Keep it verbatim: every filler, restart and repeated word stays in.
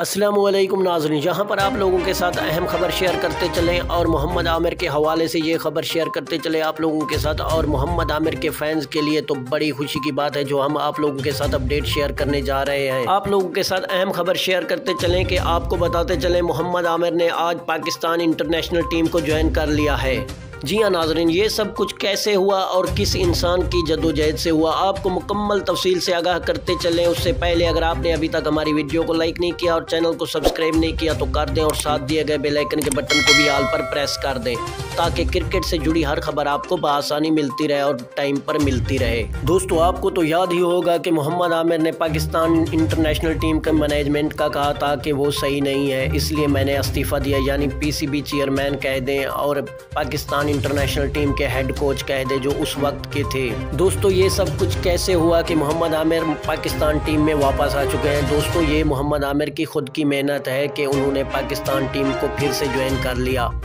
अस्सलामुअलैकुम नाज़रीन, यहाँ पर आप लोगों के साथ अहम ख़बर शेयर करते चलें और मोहम्मद आमिर के हवाले से ये ख़बर शेयर करते चले आप लोगों के साथ। और मोहम्मद आमिर के फैंस के लिए तो बड़ी खुशी की बात है जो हम आप लोगों के साथ अपडेट शेयर करने जा रहे हैं। आप लोगों के साथ अहम ख़बर शेयर करते चलें कि आपको बताते चलें मोहम्मद आमिर ने आज पाकिस्तान इंटरनेशनल टीम को ज्वाइन कर लिया है। जी हाँ नाजरीन, ये सब कुछ कैसे हुआ और किस इंसान की जद्दोजहद से हुआ आपको मुकम्मल तफसील से आगाह करते चलें। उससे पहले अगर आपने अभी तक हमारी वीडियो को लाइक नहीं किया और चैनल को सब्सक्राइब नहीं किया तो कर दें और साथ दिए गए बेल आइकन के बटन को भी ऑल पर प्रेस कर दें ताकि क्रिकेट से जुड़ी हर खबर आपको बआसानी मिलती रहे और टाइम पर मिलती रहे। दोस्तों, आपको तो याद ही होगा कि मोहम्मद आमिर ने पाकिस्तान इंटरनेशनल टीम के मैनेजमेंट का कहा था कि वो सही नहीं है, इसलिए मैंने इस्तीफ़ा दिया, यानी पीसीबी चेयरमैन कह दें और पाकिस्तान इंटरनेशनल टीम के हेड कोच कह दे जो उस वक्त के थे। दोस्तों, ये सब कुछ कैसे हुआ कि मोहम्मद आमिर पाकिस्तान टीम में वापस आ चुके हैं। दोस्तों, ये मोहम्मद आमिर की खुद की मेहनत है कि उन्होंने पाकिस्तान टीम को फिर से ज्वाइन कर लिया।